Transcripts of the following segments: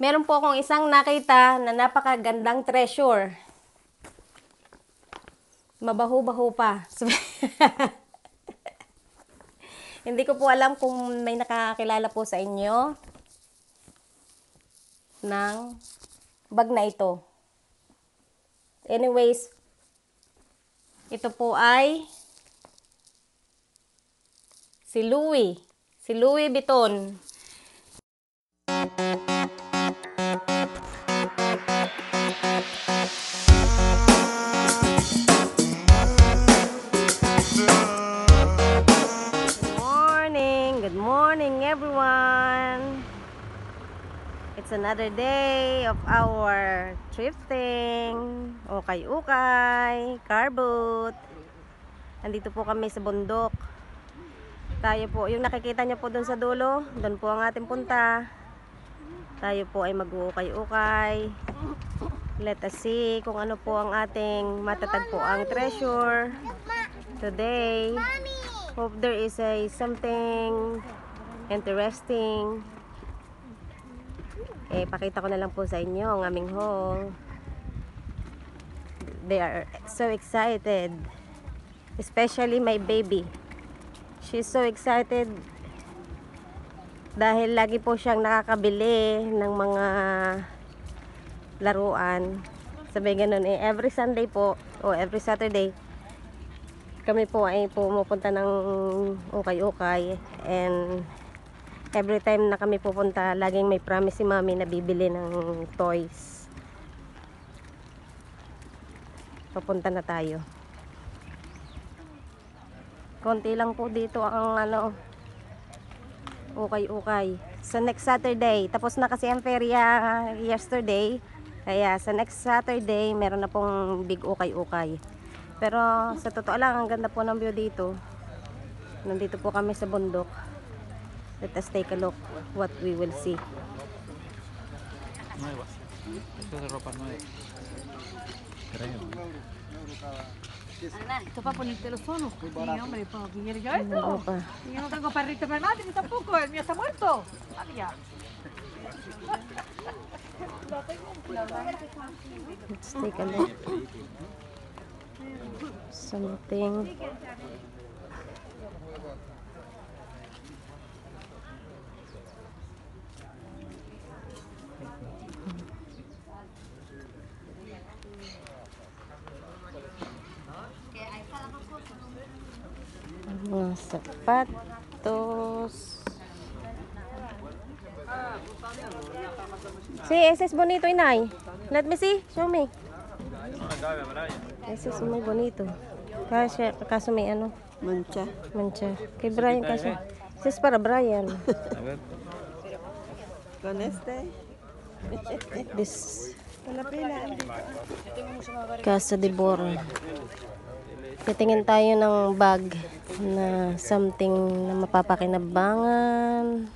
meron po akong isang nakita na napakagandang treasure. Mabaho-baho pa. Hindi ko po alam kung may nakakilala po sa inyo ng bag na ito. Anyways, ito po ay si Louis Vuitton. Another day of our thrifting, ukay-ukay, car boot. Andito po kami sa bundok. Tayo po, yung nakikita niyo po doon sa dulo, doon po ang ating punta. Tayo po ay mag-uukay-ukay. Let us see kung ano po ang ating matatagpuang treasure today. Hope there is a something interesting. Eh, pakita ko na lang po sa inyo ang aming haul. They are so excited. Especially my baby. She's so excited. Dahil lagi po siyang nakakabili ng mga laruan. Sabi ganun eh, every Sunday po, o every Saturday, kami po ay pumupunta ng ukay-ukay. And every time na kami pupunta, laging may promise si Mami na bibili ng toys. Papunta na tayo. Konti lang po dito ang ano, ukay-ukay. So next Saturday, tapos na kasi ang feria yesterday. Kaya sa next Saturday, meron na pong big ukay-ukay. Pero sa totoo lang, ang ganda po ng view dito. Nandito po kami sa bundok. Let us take a look what we will see. Sto fa con il telefono? No, me lo quiero yo esto. Yo no tengo perrito permati, ni tampoco, el mío está muerto. Había. Let's take a look. Something. Mga sapatos. See, ese es bonito, inay. Let me see. Show me. Ese es muy bonito. Kaso may ano? Mancha. Mancha. Kay Brian kaso. Ese es para Brian. Con este. This. Casa de Born. Titingin tayo ng bag na something na mapapakinabangan.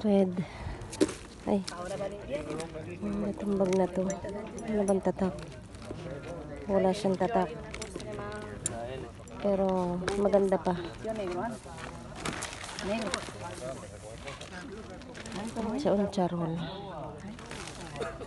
Red. Ay. Itong bag na to. Ano bang tatak? Wala siyang tatak. Pero maganda pa. Sa uncharon. $0.50.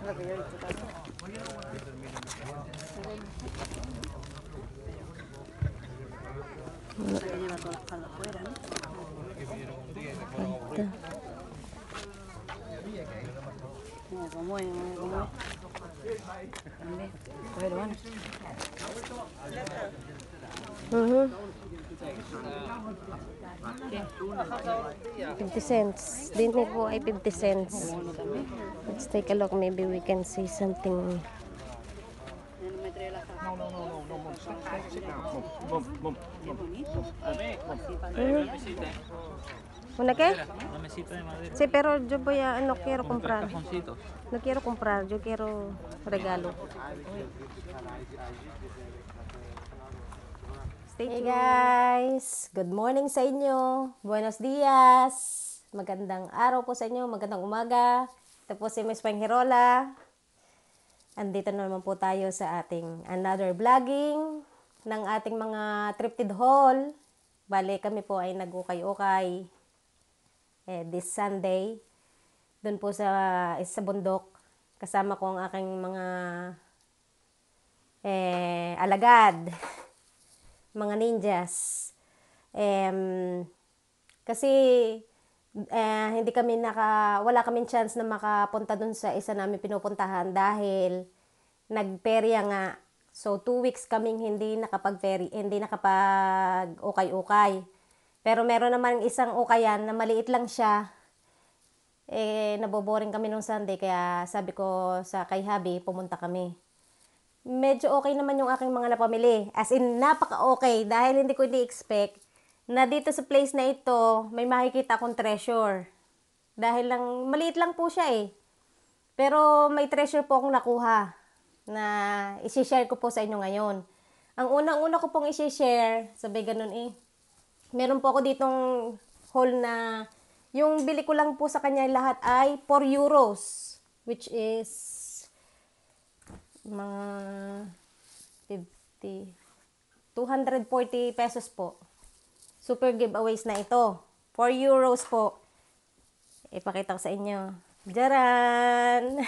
Din po ay $0.50. Let's take a look. Maybe we can see something. ¿Una qué? Una mesita de madera. Sí, pero yo voy a, no quiero comprar. No quiero comprar, yo quiero regalo. Hey guys! Good morning sa inyo! Buenos dias! Magandang araw po sa inyo, magandang umaga. Ito po si Miss Panghirola. Andito naman po tayo sa ating another vlogging ng ating mga thrifted haul. Bale, kami po ay nag-ukay-ukay this Sunday doon po sa bundok. Kasama ko ang aking mga alagad, mga ninjas. Kasi hindi kami wala kaming chance na makapunta doon sa isa namin pinupuntahan dahil nagperya nga. So 2 weeks kaming hindi nakapag-ukay-ukay. Pero meron naman isang ukayan na maliit lang siya. Naboboring kami nung Sunday kaya sabi ko sa kay Habi, pumunta kami. Medyo okay naman yung aking mga napamili. As in napaka-okay dahil hindi ko ini-expect na dito sa place na ito may makikita akong treasure. Dahil lang maliit lang po siya eh. Pero may treasure po akong nakuha na isi-share ko po sa inyo ngayon. Ang unang-una ko pong isi-share, sabi ganun eh, meron po ako ditong haul na yung bili ko lang po sa kanya lahat ay 4 euros, which is mga 240 pesos po. Super giveaways na ito. 4 euros po. Ipakita ko sa inyo. Jaran!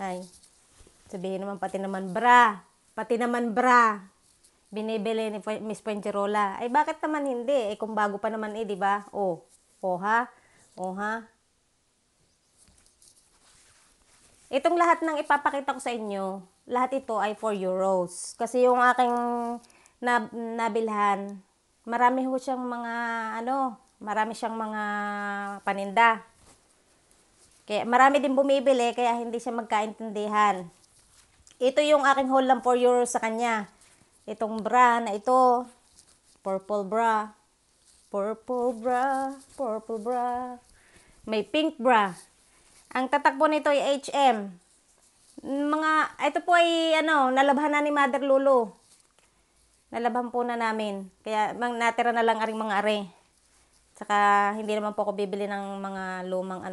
Ay, sabihin naman pati naman bra binibili ni Miss Pancherola. Ay bakit naman hindi? Eh kung bago pa naman eh, di ba? Oh ha. Itong lahat ng ipapakita ko sa inyo, lahat ito ay 4 euros. Kasi yung aking nabilhan, marami siyang mga paninda. Kaya marami din bumibili, kaya hindi siya magkaintindihan. Ito yung aking haul lang 4 euros sa kanya. Itong bra na ito, purple bra. May pink bra. Ang tatakbo nito ay H&M. Ito po ay, nalabhan na ni Mother Lulu. Nalabhan po na namin. Kaya natira na lang aring mga are. Saka hindi naman po ako bibili ng mga lumang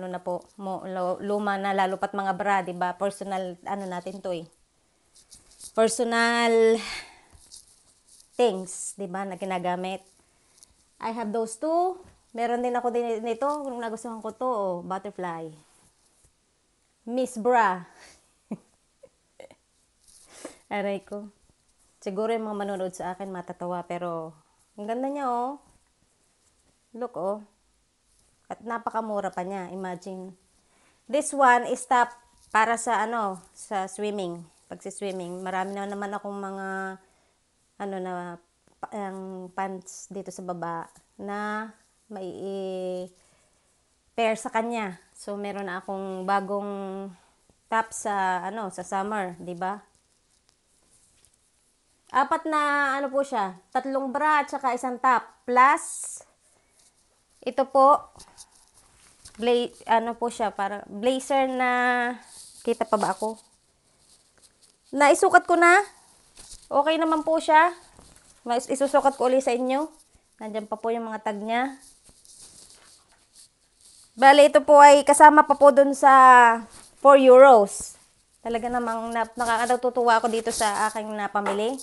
luma na lalo pat mga bra, 'di ba? Personal natin 'to eh. Personal things, 'di ba, na ginagamit. I have those two. Meron din ako din nito, kung nagustuhan ko 'to, oh, butterfly. Miss Bra. Aray ko. Siguro yung mga manonood sa akin matatawa pero ang ganda niya oh. Look, oh. At napakamura pa niya. Imagine. This one is top para sa, sa swimming. Pag si swimming, marami na naman akong mga, pants dito sa baba na may pair sa kanya. So, meron na akong bagong top sa, sa summer, diba? 4 na, po siya? 3 bra at saka 1 top. Plus, ito po, parang blazer na, kita pa ba ako? Naisukat ko na. Okay naman po siya. Isusukat ko ulit sa inyo. Nandiyan pa po yung mga tag niya. Bale, ito po ay kasama pa po dun sa 4 euros. Talaga namang nakakatutuwa ako dito sa aking napamili.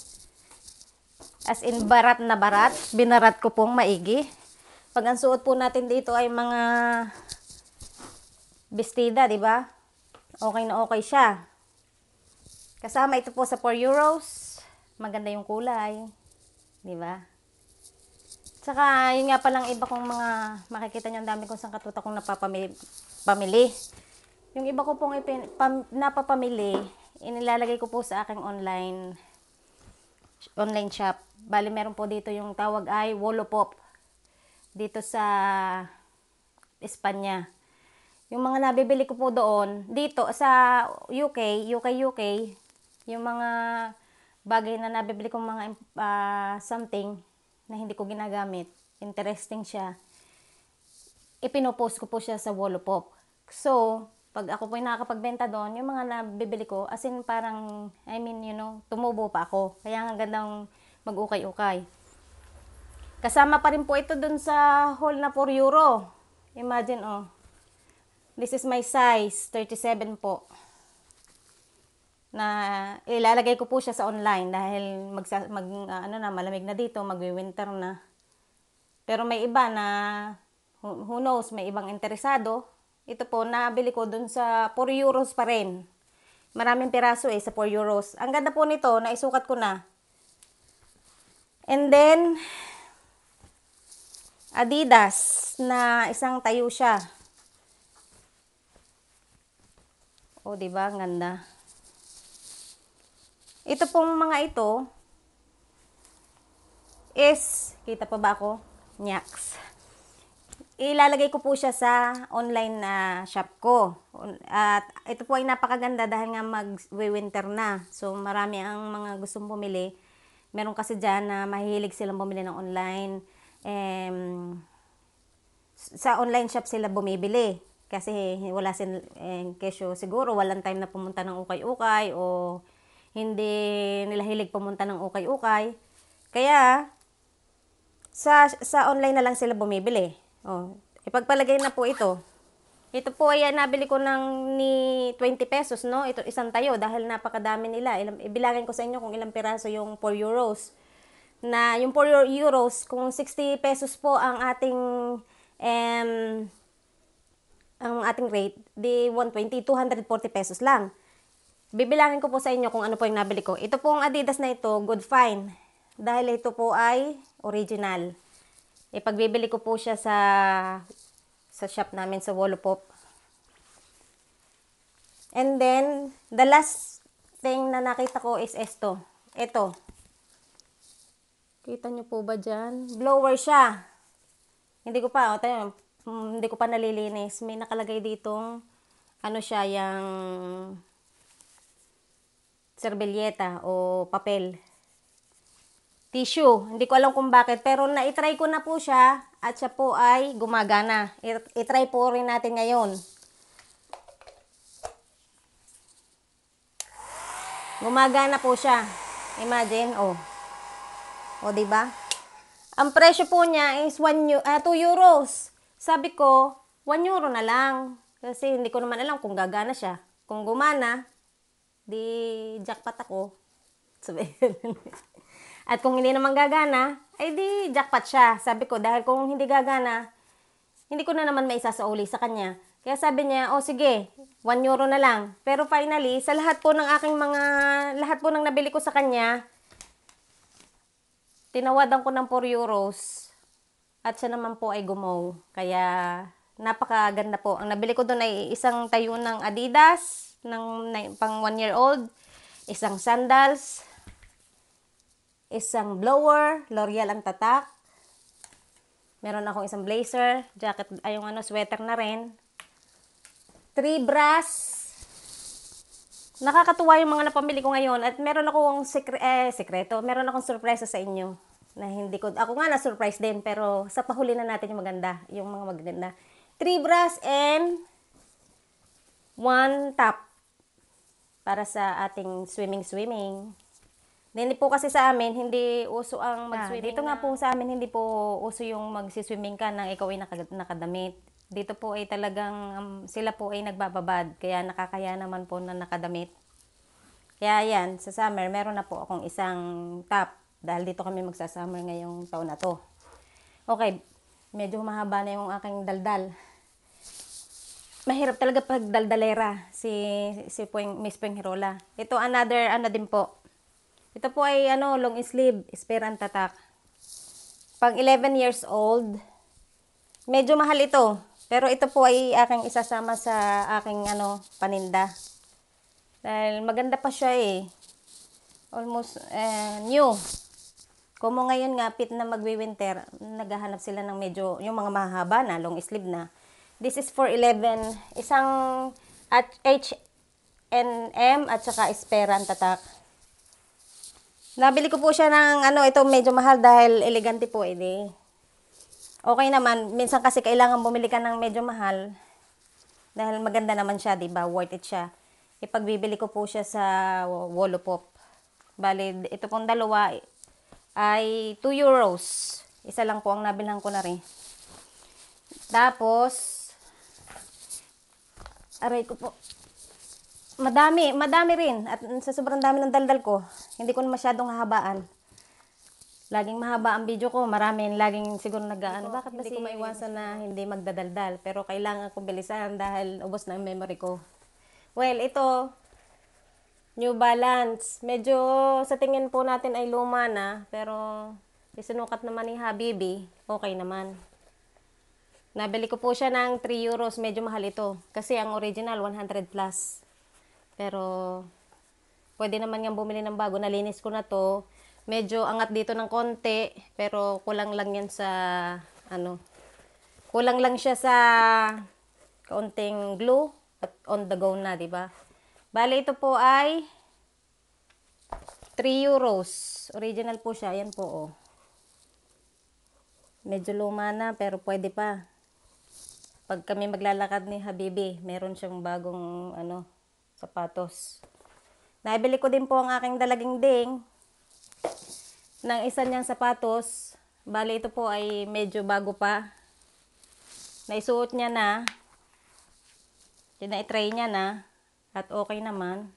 As in, barat na barat. Binarat ko pong maigi. Pag ang suot po natin dito ay mga bestida, di ba? Okay na okay siya. Kasama ito po sa 4 euros. Maganda yung kulay, di ba? Tsaka, yun nga palang iba kong mga makikita niyo ang dami kong sangkatuta kong napapamili. Yung iba ko pong napapamili, inilalagay ko po sa aking online shop. Bali, meron po dito yung tawag ay Wallopop. Dito sa Espanya. Yung mga nabibili ko po doon, dito sa UK, yung mga bagay na nabibili ko mga something na hindi ko ginagamit. Interesting siya. Ipinopost ko po siya sa Wallopop. So, pag ako po yung nakakapagbenta doon, yung mga nabibili ko, as in parang, tumubo pa ako. Kaya ang gandang mag-ukay-ukay. Kasama pa rin po ito dun sa haul na 4 euro. Imagine, oh. This is my size, 37 po. na ilalagay ko po siya sa online dahil malamig na dito, magwi-winter na. Pero may iba na who knows, may ibang interesado. Ito po nabili ko dun sa 4 euros pa rin. Maraming piraso eh sa 4 euros. Ang ganda po nito, naisukat ko na. And then Adidas na isang tayo siya. Oh, di ba ang ganda? Ito pong mga ito is, kita pa ba ako? Nyaks. Ilalagay ko po siya sa online na shop ko. At ito po ay napakaganda dahil nga mag-winter na. So marami ang mga gustong bumili. Meron kasi dyan na mahilig silang bumili ng online. Sa online shop sila bumibili. Kasi wala sila, kesyo siguro walang time na pumunta ng ukay-ukay o hindi nila hilig pumunta ng ukay-ukay. Kaya, sa online na lang sila bumibili. O, ipagpalagay na po ito. Ito po ay nabili ko ng ni 20 pesos, no? Ito, isang tayo dahil napakadami nila. Ibilangin ko sa inyo kung ilang piraso yung 4 euros. Na yung 4 euros, kung 60 pesos po ang ating rate, di 120, 240 pesos lang. Bibilangin ko po sa inyo kung ano po yung nabili ko. Ito pong Adidas na ito, good find. Dahil ito po ay original. Ipagbibili ko po siya sa shop namin sa Wallopop. And then, the last thing na nakita ko is esto. Ito. Kita nyo po ba dyan? Blower siya. Hindi ko pa, hindi ko pa nalilinis. May nakalagay ditong, ano siya, yung servilleta o papel tissue, hindi ko alam kung bakit, pero na-try ko na po siya at siya po ay gumagana. I-try po rin natin ngayon. Gumagana po siya, imagine. O di ba? Ang presyo po niya is 2 euros. Sabi ko 1 euro na lang kasi hindi ko naman alam kung gagana siya. Kung gumana, di jackpot ako. At kung hindi naman gagana, ay di jackpot siya. Sabi ko, dahil kung hindi gagana, hindi ko na naman maisasauli sa kanya. Kaya sabi niya, oh sige, 1 euro na lang. Pero finally, sa lahat po ng lahat po ng nabili ko sa kanya, tinawadan ko ng 4 euros. At siya naman po ay gumaw. Kaya, napakaganda po. Ang nabili ko doon ay isang tayo ng Adidas, ng pang 1-year-old, isang sandals, isang blower, L'Oreal ang tatak, meron akong isang blazer, jacket, ayong sweater na rin, 3 bras, nakakatuwa yung mga napamili ko ngayon, at meron akong sekreto, meron akong surpresa sa inyo, na hindi ko, ako nga na-surprise din, pero sa pahuli na natin yung mga magaganda, 3 bras and 1 top. Para sa ating swimming. Hindi po kasi sa amin, hindi uso ang mag-swimming. Dito nga po sa amin, hindi po uso yung magsiswimming ka nang ikaw ay nakadamit. Dito po ay talagang sila po ay nagbababad. Kaya nakakaya naman po na nakadamit. Kaya yan, sa summer, meron na po akong isang top. Dahil dito kami magsasummer ngayong taon na to. Okay, medyo humahaba na yung aking daldal. Mahirap talaga pag daldalera si Miss Pengherola. Ito another din po. Ito po ay long sleeve, Spera ang tatak. Pang 11 years old. Medyo mahal ito, pero ito po ay aking isasama sa aking paninda. Dahil maganda pa siya eh. Almost new. Kumo ngayon nga pit na magwi-winter, naghahanap sila ng medyo yung mga mahaba na long sleeve na. This is for 11, isang at H&M at saka Spera ang tatak. Nabili ko po siya ng ito medyo mahal dahil elegante po edi. Okay naman, minsan kasi kailangan bumili ka ng medyo mahal dahil maganda naman siya, 'di ba? Worth it siya. Ipagbibili ko po siya sa Wallopop. Bali, ito pong dalawa ay 2 euros. Isa lang po ang nabilhan ko na rin. Tapos, aray ko po. Madami rin. At sa sobrang dami ng daldal ko, hindi ko na masyadong hahabaan. Laging mahaba ang video ko, maraming laging siguro nag-aano. Bakit hindi ko maiwasan na hindi magdadaldal? Pero kailangan ko bilisan dahil ubos na ang memory ko. Well, ito, New Balance. Medyo sa tingin po natin ay luma na, pero isinukat naman ni Habibi, okay naman. Nabili ko po siya ng 3 euros, medyo mahal ito. Kasi ang original, 100 plus. Pero, pwede naman nga bumili ng bago. Nalinis ko na to. Medyo angat dito ng konti. Pero, kulang lang yan sa, ano, kulang lang siya sa kaunting glue. At on the go na, diba? Bale, ito po ay 3 euros. Original po siya. Ayan po, oh. Medyo luma na, pero pwede pa. Pag kami maglalakad ni Habibi, meron siyang bagong, ano, sapatos. Naibili ko din po ang aking dalaging ding ng isa niyang sapatos. Bali, ito po ay medyo bago pa. Naisuot niya na. Sina-try niya na. At okay naman.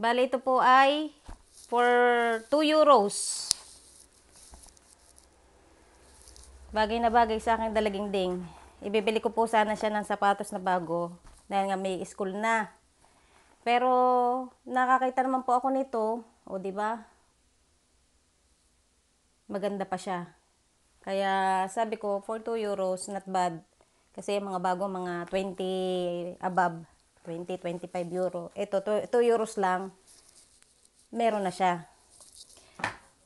Bali, ito po ay for 2 euros. Bagay na bagay sa aking dalaging ding. Ibibili ko po sana siya ng sapatos na bago. Dahil nga may school na. Pero nakakita naman po ako nito, o di ba? Maganda pa siya. Kaya sabi ko for 2 euros not bad. Kasi mga bago mga 20 above, 20-25 euro. Ito 2 euros lang. Meron na siya.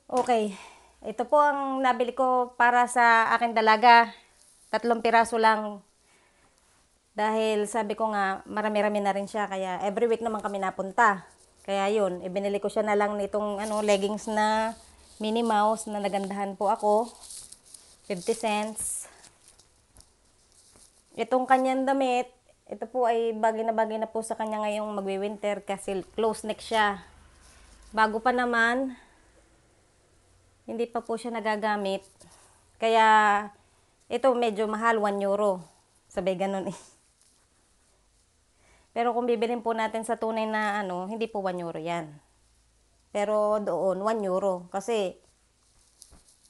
Okay. Ito po ang nabili ko para sa akin dalaga. 3 piraso lang. Dahil sabi ko nga, marami-rami na rin siya. Kaya every week naman kami napunta. Kaya yun, ibinili ko siya na lang nitong ano, leggings na Minnie Mouse na nagandahan po ako. 50 cents. Itong kanyang damit, ito po ay bagay na po sa kanya ngayong magwi-winter kasi close neck siya. Bago pa naman, hindi pa po siya nagagamit. Kaya ito medyo mahal, 1 euro. Sabay ganun eh. Pero kung bibilin po natin sa tunay na ano, hindi po 1 euro yan. Pero doon, 1 euro. Kasi,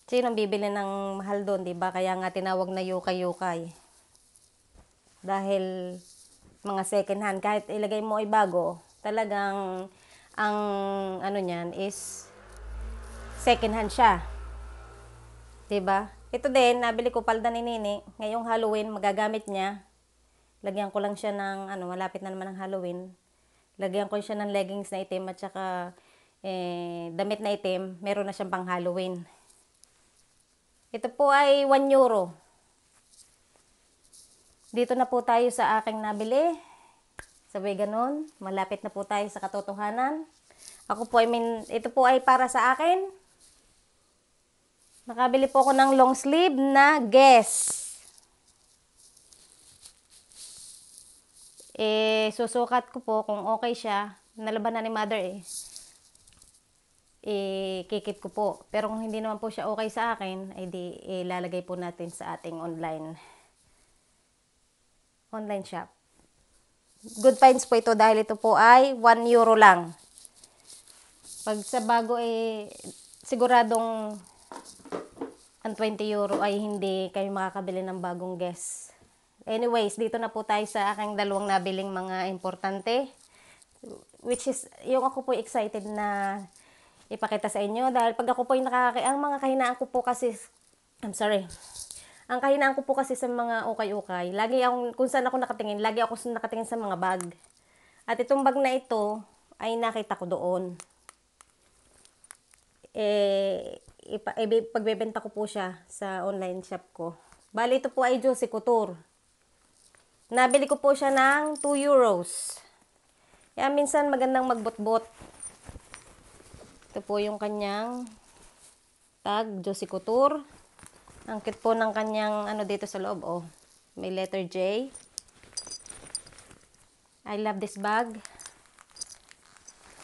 sinong bibili ng mahal doon, diba? Kaya nga tinawag na yukay-yukay. Dahil, mga second hand, kahit ilagay mo ay bago, talagang, ang ano niyan is, second hand siya. Diba? Ito din, nabili ko palda ni Nini. Ngayong Halloween, magagamit niya. Lagyan ko lang siya ng, ano, malapit na naman ang Halloween. Lagyan ko siya ng leggings na itim at saka damit na itim. Meron na siyang pang Halloween. Ito po ay 1 euro. Dito na po tayo sa aking nabili. Sabay ganun. Malapit na po tayo sa katotohanan. Ako po, I mean, ito po ay para sa akin. Nakabili po ako ng long sleeve na Guess. Eh, susukat ko po kung okay siya. Nalaban na ni mother eh. Eh, kikit ko po. Pero kung hindi naman po siya okay sa akin, ay di ilalagay po natin sa ating online shop. Good finds po ito dahil ito po ay 1 euro lang. Pag sa bago eh, siguradong ang 20 euro ay hindi kayo makakabili ng bagong Guess. Anyways, dito na po tayo sa aking dalawang nabiling mga importante. Which is, yung ako po excited na ipakita sa inyo. Dahil pag ako po yung ang mga kahinaan ko po kasi, I'm sorry. Ang kahinaan ko po kasi sa mga ukay-ukay, lagi akong, kung saan ako nakatingin, lagi ako nakatingin sa mga bag. At itong bag na ito, ay nakita ko doon. Eh, pagbebenta ko po siya sa online shop ko. Bali, ito po ay Juicy Couture. Nabili ko po siya ng 2 euros. Yan, minsan magandang magbot-bot. Ito po yung kanyang tag, Juicy Couture. Ang cute po ng kanyang ano dito sa loob, oh. May letter J. I love this bag.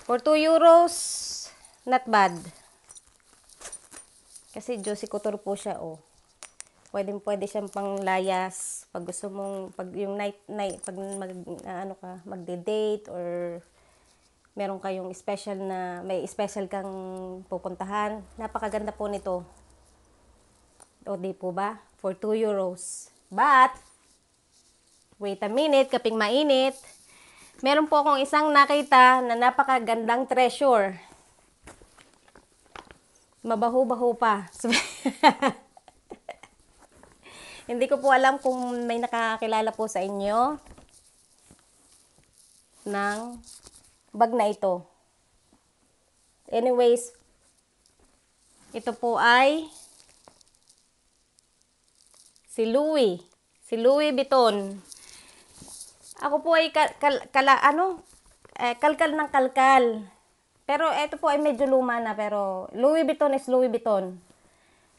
For 2 euros, not bad. Kasi Juicy Couture po siya, oh. Pwede siyang panglayas pag gusto mong yung night pag magde-date or meron kayong special na may special kang pupuntahan. Napakaganda po nito. O di po ba? For 2 euros. But wait a minute, kaping mainit. Meron po akong isang nakita na napakagandang treasure. Mabaho-baho pa. Hindi ko po alam kung may nakakilala po sa inyo ng bag na ito. Anyways, ito po ay si Louis Vuitton. Ako po ay kalkal ng kalkal. Pero ito po ay medyo luma na, pero Louis Vuitton is Louis Vuitton.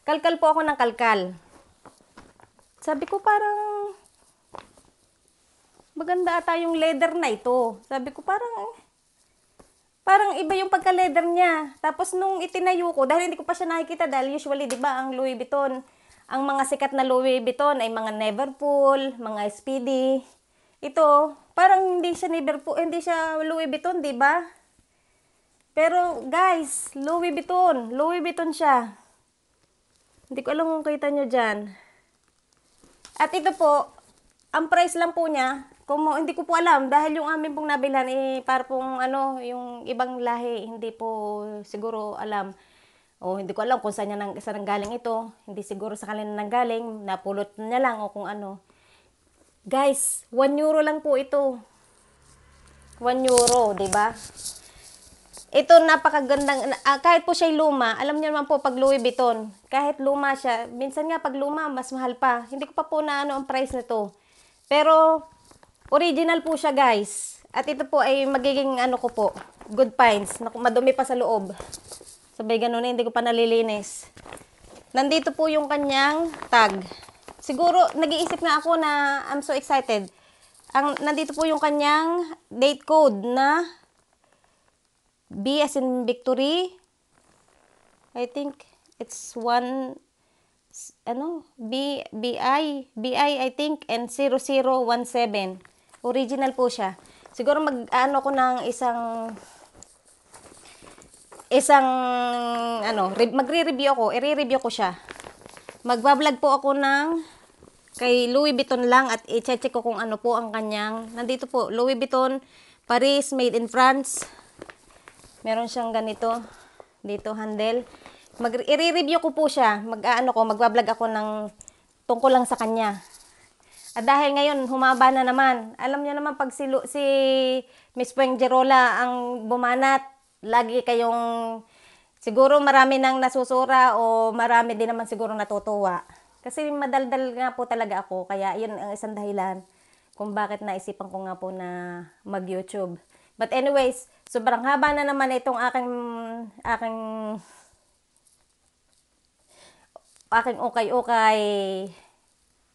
Kalkal po ako ng kalkal. Sabi ko parang maganda ata yung leather na ito. Sabi ko parang iba yung pagka-leather niya. Tapos nung itinayo ko, dahil hindi ko pa siya nakikita, dahil usually 'di ba ang Louis Vuitton, ang mga sikat na Louis Vuitton ay mga Neverfull, mga Speedy. Ito, parang hindi siya Neverfull, hindi siya Louis Vuitton, 'di ba? Pero, guys, Louis Vuitton siya. Hindi ko alam kung kita nyo dyan. At ito po, ang price lang po niya, hindi ko po alam, dahil yung amin pong nabilhan, para pong, yung ibang lahi, hindi po siguro alam. O, hindi ko alam kung saan nanggaling ito. Hindi siguro sa kanila nanggaling, napulot niya lang, o kung ano. Guys, 1 euro lang po ito. 1 euro, diba? Ito, napakagandang, kahit po siya luma, alam niyo naman po pag Louis Vuitton, kahit luma siya, minsan nga pag luma, mas mahal pa. Hindi ko pa po na ang price nito. Pero, original po siya, guys. At ito po ay magiging, ko po, good finds. Madumi pa sa loob. Sabay ganun, hindi ko pa nalilinis. Nandito po yung kanyang tag. Siguro, nag-iisip na ako na, I'm so excited. Nandito po yung kanyang date code na, B as in victory. I think it's one, BI, I think, and 0017. Original po siya. Siguro ko ng magre-review ako. I-review ko siya. Magbablog po ako ng kay Louis Vuitton lang at i-check ko kung ano po ang kanyang. Nandito po, Louis Vuitton, Paris, made in France. Meron siyang ganito, dito, handle. I-review ko po siya. Magbablog ako ng tungkol lang sa kanya. At dahil ngayon, humaba na naman. Alam niyo naman, pag si Miss Pueng Jerola ang bumanat, lagi kayong, siguro marami nang nasusura o marami din naman siguro natutuwa. Kasi madaldal nga po talaga ako. Kaya yun ang isang dahilan kung bakit naisipan ko nga po na mag-YouTube. But anyways, sobrang haba na naman itong aking okay-okay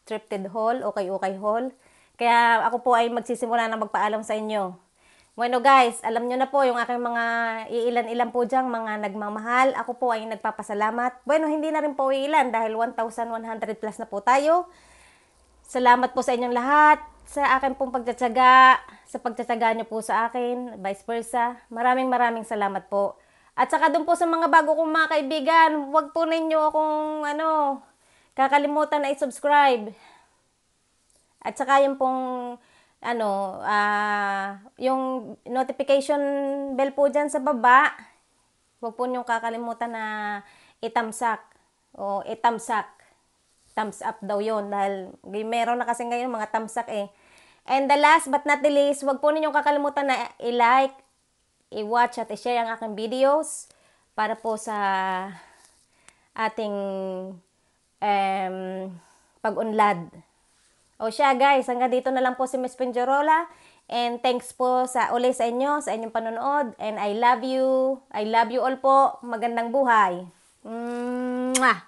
thrifted haul, okay-okay haul. Kaya ako po ay magsisimula na magpaalam sa inyo. Bueno guys, alam nyo na po yung aking mga iilan-ilan po dyang mga nagmamahal. Ako po ay nagpapasalamat. Bueno, hindi na rin po iilan dahil 1,100 plus na po tayo. Salamat po sa inyong lahat, sa akin pong pagtsatsaga, sa pagtsatsaga niyo po sa akin, vice versa. Maraming salamat po. At saka doon po sa mga bago kong mga kaibigan, huwag po ninyo akong kakalimutan na i-subscribe. At saka yung pong yung notification bell po diyan sa baba. Huwag po niyo kakalimutan na itamsak o itamsak. Thumbs up daw yon dahil meron na kasi ngayon mga thumbs up eh. And the last but not the least, huwag po ninyong kakalimutan na i-like, i-watch at i-share ang aking videos para po sa ating pag-unlad. O siya guys, hanggang dito na lang po si Miss Pinjerola. And thanks po ulit sa inyo, sa inyong panonood. And I love you all po. Magandang buhay. Mwah!